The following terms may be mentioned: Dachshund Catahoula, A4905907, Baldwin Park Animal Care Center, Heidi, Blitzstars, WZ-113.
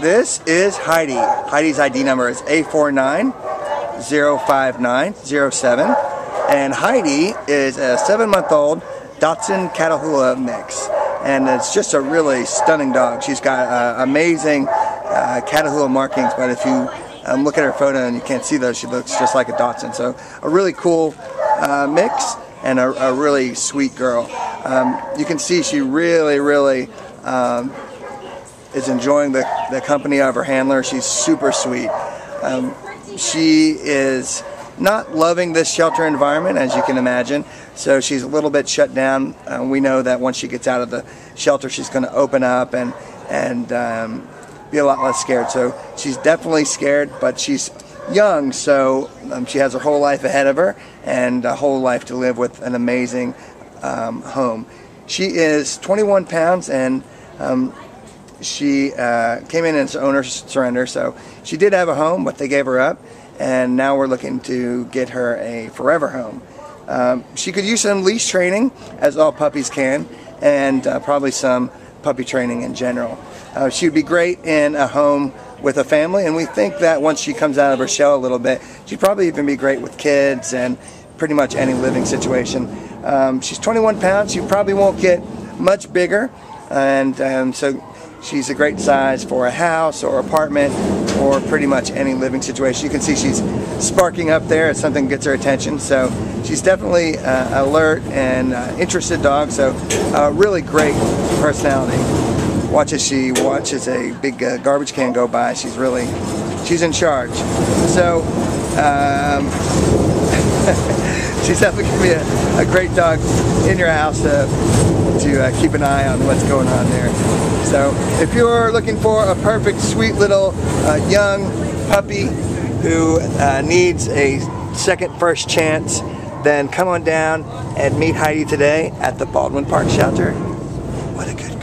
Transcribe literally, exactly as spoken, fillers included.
This is Heidi. Heidi's I D number is A four nine zero five nine zero seven, and Heidi is a seven-month-old Dachshund Catahoula mix, and it's just a really stunning dog. She's got uh, amazing uh, Catahoula markings, but if you um, look at her photo and you can't see those, she looks just like a Dachshund. So a really cool uh, mix and a, a really sweet girl. Um, you can see she really, really um, is enjoying the, the company of her handler. She's super sweet. Um, she is not loving this shelter environment, as you can imagine, so she's a little bit shut down. Uh, we know that once she gets out of the shelter, she's going to open up and, and um, be a lot less scared. So she's definitely scared, but she's young, so um, she has her whole life ahead of her and a whole life to live with an amazing um, home. She is twenty-one pounds, and um, she uh, came in as owner surrender, so she did have a home, but they gave her up, and now we're looking to get her a forever home. Um, she could use some leash training, as all puppies can, and uh, probably some puppy training in general. Uh, she would be great in a home with a family, and we think that once she comes out of her shell a little bit, she'd probably even be great with kids and pretty much any living situation. Um, she's twenty-one pounds. She probably won't get much bigger, and um, so she's a great size for a house or apartment or pretty much any living situation. You can see she's sparking up there as something gets her attention. So she's definitely uh, alert and uh, interested dog, so a really great personality. Watch as she watches a big uh, garbage can go by. She's really, she's in charge. So um, she's definitely going to be a, a great dog in your house uh, to uh, keep an eye on what's going on there. So if you're looking for a perfect, sweet little uh, young puppy who uh, needs a second first chance, then come on down and meet Heidi today at the Baldwin Park Shelter. What a good